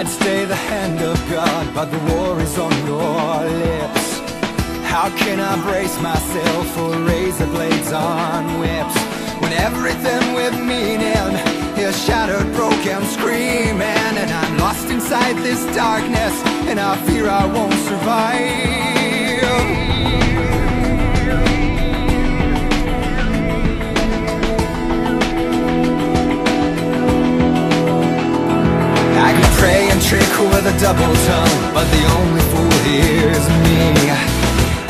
I'd stay the hand of God, but the war is on your lips. How can I brace myself for razor blades on whips, when everything with meaning is shattered, broken, screaming, and I'm lost inside this darkness, and I fear I won't survive. I can pray and trick with a double tongue, but the only fool here is me.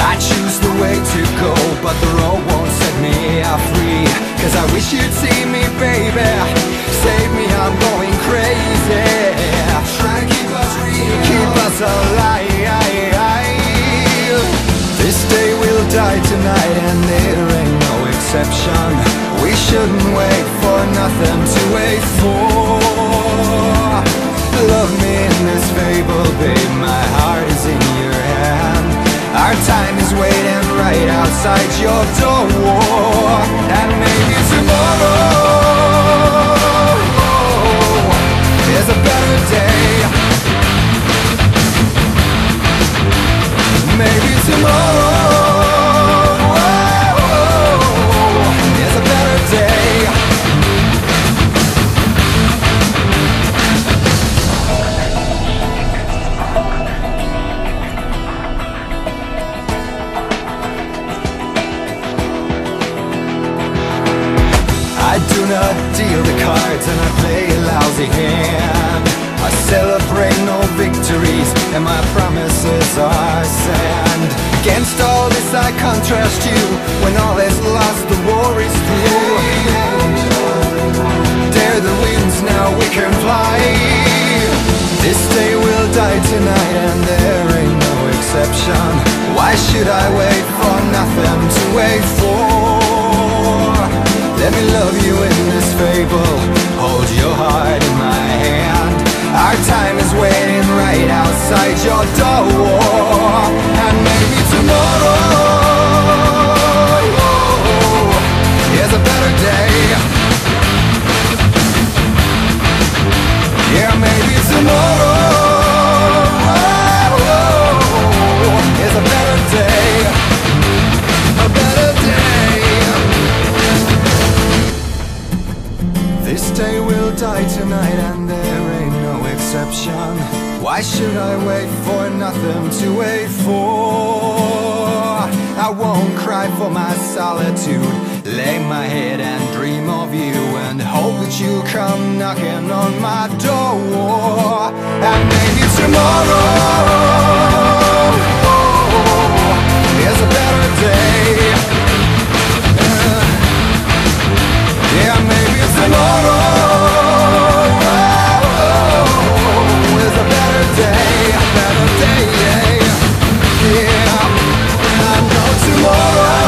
I choose the way to go, but the road won't set me free. 'Cause I wish you'd see me, baby, save me, I'm going crazy. Try to keep us real, keep us alive. This day will die tonight, and there ain't no exception. We shouldn't wait for nothing to wait for. Love me in this fable, babe, my heart is in your hand. Our time is waiting right outside your door, and maybe tomorrow is a better day. Maybe tomorrow is a better day. Deal the cards and I play a lousy hand. I celebrate no victories and my promises are sand. Against all this I contrast you. When all is lost the war is through. Dare the winds, now we can fly. This day will die tonight and there ain't no exception. Why should I wait for nothing to wait for? Let me love you in this fable, hold your heart in my hand. Our time is waiting right outside your door, and maybe tomorrow is a better day. Yeah, maybe tomorrow is a better day. A better day. This day will die tonight and there ain't no exception. Why should I wait for nothing to wait for? I won't cry for my solitude, lay my head and dream of you, and hope that you come knocking on my door. And maybe tomorrow is a better day. Yeah, maybe tomorrow is a better day, yeah. Yeah, I know tomorrow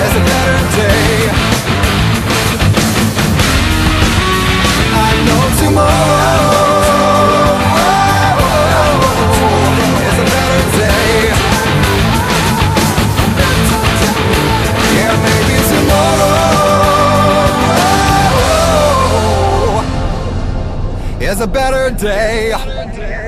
is a better day. I know tomorrow is a better day. Tomorrow is a better day.